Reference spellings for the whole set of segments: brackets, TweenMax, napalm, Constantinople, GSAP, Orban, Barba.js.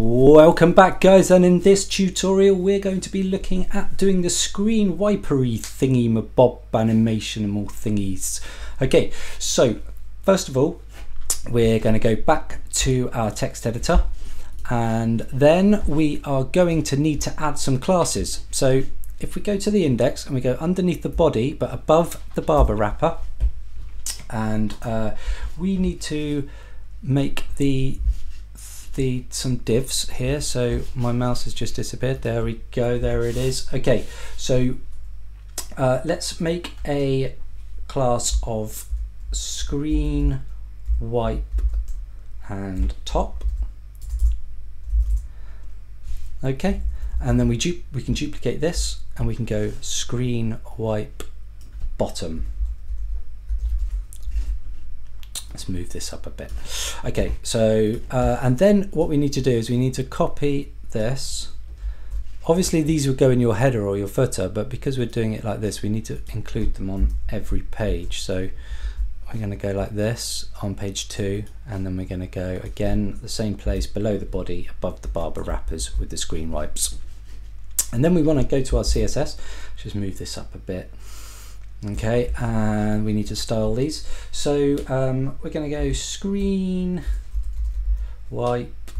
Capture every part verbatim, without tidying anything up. Welcome back, guys, and in this tutorial we're going to be looking at doing the screen wipery thingy mabob animation and more thingies. Okay, so first of all we're going to go back to our text editor, and then we are going to need to add some classes. So if we go to the index and we go underneath the body but above the Barba wrapper, and uh, we need to make the The, some divs here. So my mouse has just disappeared. There we go, there it is. Okay, so uh, let's make a class of screen wipe and top. Okay, and then we du we can duplicate this and we can go screen wipe bottom. Let's move this up a bit. Okay, so uh, and then what we need to do is we need to copy this. Obviously these would go in your header or your footer, but because we're doing it like this we need to include them on every page. So we're going to go like this on page two, and then we're going to go again the same place below the body above the Barba wrappers with the screen wipes. And then we want to go to our C S S. Just move this up a bit. Okay, and we need to style these. So um, we're going to go screen wipe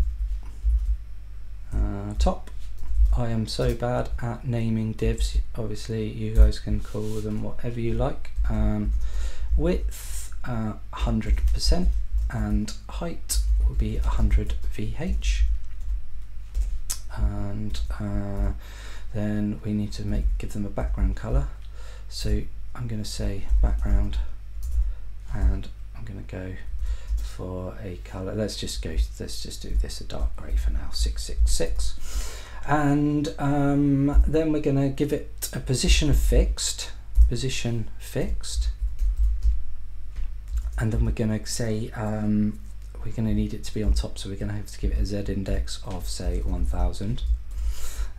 uh, top. I am so bad at naming divs. Obviously, you guys can call them whatever you like. Um, width uh, one hundred percent and height will be one hundred V H. And uh, then we need to make give them a background color. So I'm going to say background, and I'm going to go for a color. Let's just go. Let's just do this a dark grey for now, six six six, and um, then we're going to give it a position of fixed, position fixed, and then we're going to say um, we're going to need it to be on top, so we're going to have to give it a Z index of say one thousand.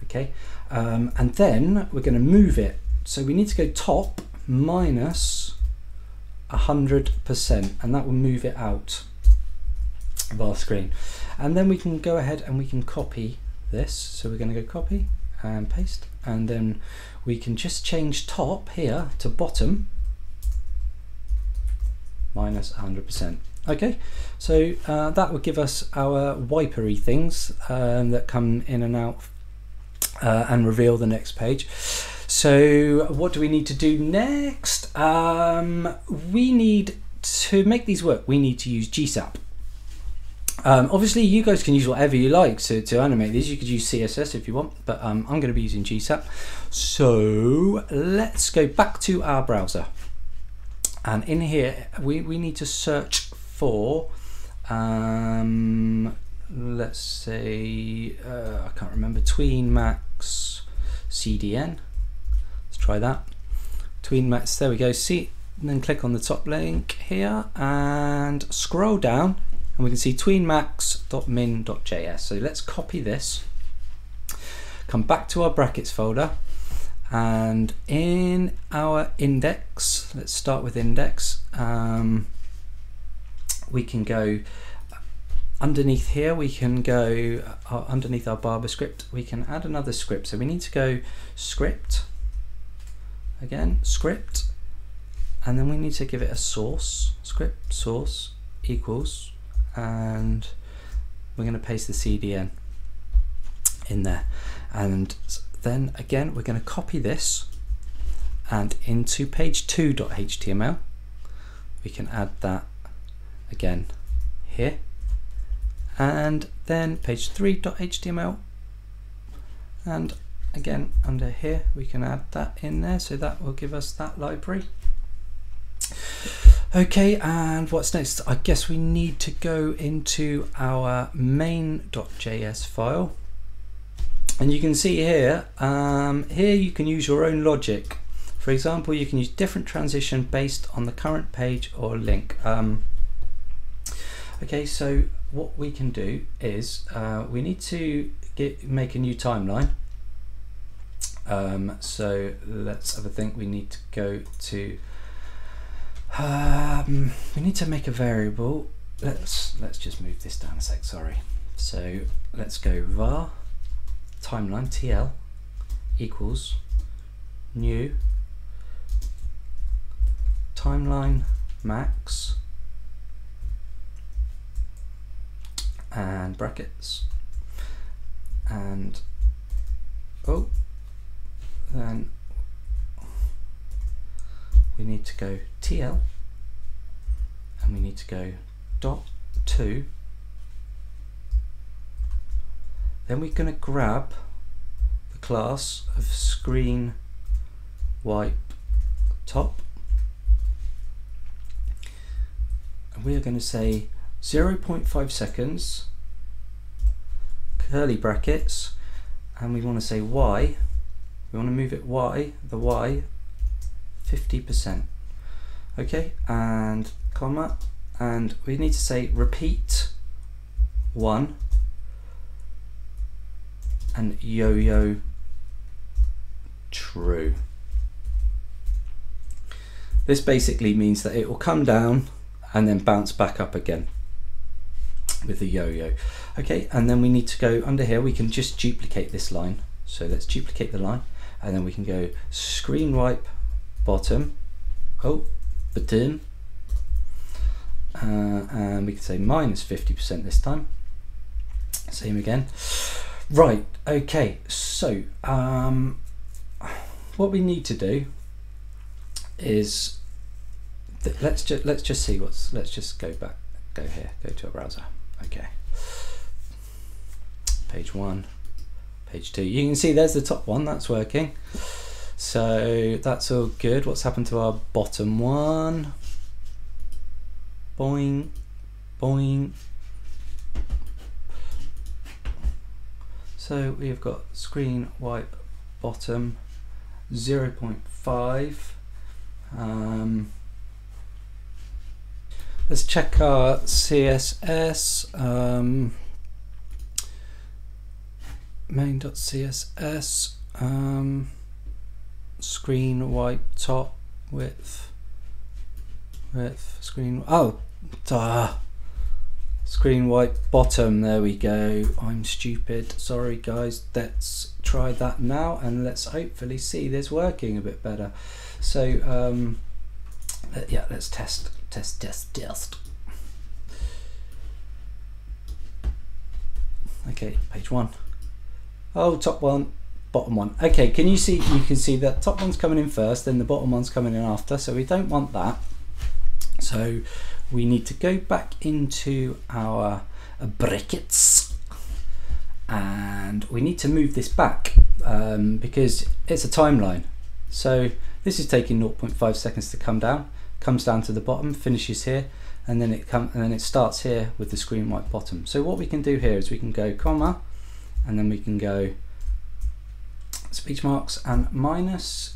Okay, um, and then we're going to move it. So we need to go top minus one hundred percent, and that will move it out of our screen. And then we can go ahead and we can copy this. So we're going to go copy and paste, and then we can just change top here to bottom minus one hundred percent. Okay, so uh, that will give us our wipery things um, that come in and out uh, and reveal the next page. So what do we need to do next? Um, we need to make these work. We need to use G S A P. Um, obviously, you guys can use whatever you like to, to animate these. You could use C S S if you want, but um, I'm going to be using G S A P. So let's go back to our browser. And in here, we, we need to search for, um, let's say, uh, I can't remember, TweenMax C D N. Try that. TweenMax, there we go. See, and then click on the top link here and scroll down, and we can see tweenmax dot min dot J S. So let's copy this. Come back to our brackets folder, and in our index, let's start with index. Um, we can go underneath here. We can go uh, underneath our Barba script. We can add another script. So we need to go script. Again, script, and then we need to give it a source, script, source, equals, and we're going to paste the C D N in there. And then again, we're going to copy this, and into page two dot H T M L, we can add that again here, and then page three dot H T M L, and again under here we can add that in there, so that will give us that library. Okay, and what's next? I guess we need to go into our main dot J S file, and you can see here um, here you can use your own logic. For example, you can use different transition based on the current page or link. Um, okay, so what we can do is uh, we need to get, make a new timeline. Um, so let's have a think. We need to go to um, we need to make a variable. Let's let's just move this down a sec, sorry. So let's go var timeline T L equals new timeline max and brackets, and oh then we need to go T L and we need to go dot to. Then we're going to grab the class of screen wipe top, and we are going to say zero point five seconds curly brackets, and we want to say y, we want to move it y, the y fifty percent, okay, and comma, and we need to say repeat one and yo-yo true. This basically means that it will come down and then bounce back up again with the yo-yo. Okay, and then we need to go under here, we can just duplicate this line. So let's duplicate the line, and then we can go screen wipe bottom, oh, bottom, uh, and we can say minus fifty percent this time. Same again. Right, okay, so um, what we need to do is let's just let's just see what's let's just go back, go here, go to a browser. Okay, page one, page two, you can see there's the top one, that's working, so that's all good. What's happened to our bottom one? Boing, boing. So we've got screen wipe bottom zero point five. um, Let's check our C S S, um, main.css, um, screen wipe top width, width, screen, oh, duh, screen wipe bottom, there we go. I'm stupid, sorry guys, let's try that now and let's hopefully see this working a bit better. So, um, yeah, let's test. Test, test, test. Okay, page one. Oh, top one, bottom one. Okay, can you see, you can see that top one's coming in first, then the bottom one's coming in after, so we don't want that. So we need to go back into our brackets and we need to move this back um, because it's a timeline. So this is taking zero point five seconds to come down. Comes down to the bottom, finishes here, and then it come and then it starts here with the screen wipe bottom. So what we can do here is we can go comma, and then we can go speech marks and minus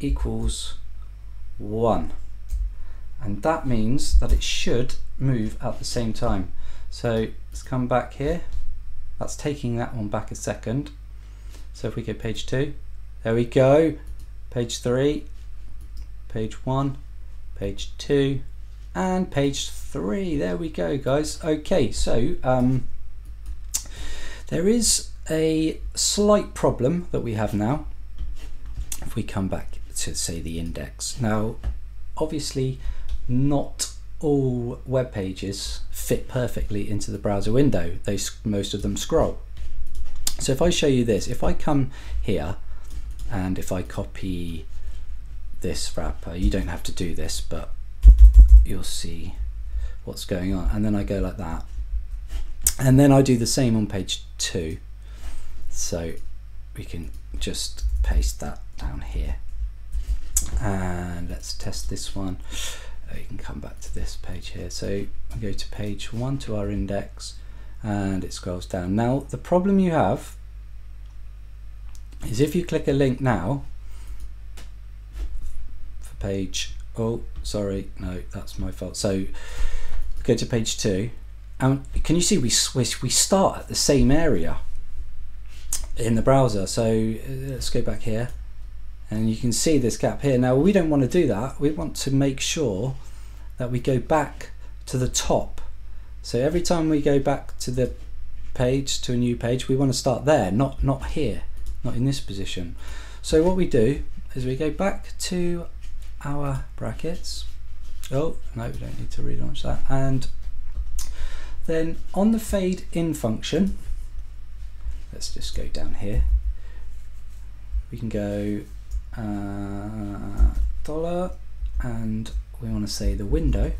equals one, and that means that it should move at the same time. So let's come back here. That's taking that one back a second. So if we go page two, there we go. Page three, page one, page two, and page three. There we go, guys. Okay, so um, there is a slight problem that we have now. If we come back to, say, the index. Now, obviously, not all web pages fit perfectly into the browser window. They, most of them scroll. So if I show you this, if I come here and if I copy this wrapper, you don't have to do this, but you'll see what's going on, and then I go like that, and then I do the same on page two, so we can just paste that down here, and let's test this one. You can come back to this page here, so I go to page one to our index and it scrolls down. Now the problem you have is if you click a link now page, oh sorry, no, that's my fault. So go to page two, and can you see we switch, we start at the same area in the browser. So let's go back here, and you can see this gap here. Now we don't want to do that, we want to make sure that we go back to the top. So every time we go back to the page to a new page. We want to start there, not not here, not in this position. So what we do is we go back to our brackets. Oh no, we don't need to relaunch that. And then on the fade in function, let's just go down here. We can go uh, dollar, and we want to say the window,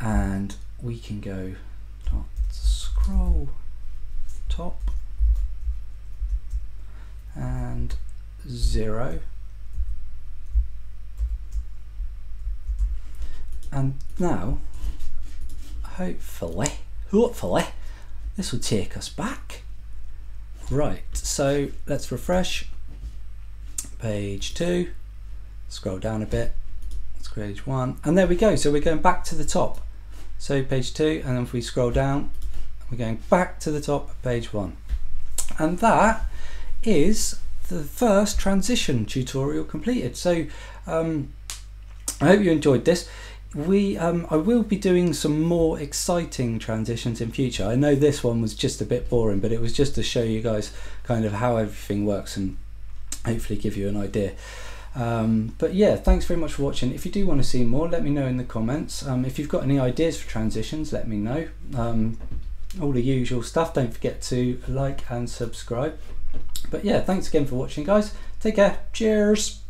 and we can go dot scroll top and zero, and now hopefully hopefully this will take us back. Right, so let's refresh page two, scroll down a bit, it's page one, and there we go. So we're going back to the top, so page two, and then if we scroll down, we're going back to the top of page one. And that is the first transition tutorial completed. So um, I hope you enjoyed this. We, um, I will be doing some more exciting transitions in future. I know this one was just a bit boring, but it was just to show you guys kind of how everything works and hopefully give you an idea. Um, but yeah, thanks very much for watching. If you do want to see more, let me know in the comments. Um, if you've got any ideas for transitions, let me know. Um, all the usual stuff. Don't forget to like and subscribe. But yeah, thanks again for watching, guys. Take care. Cheers.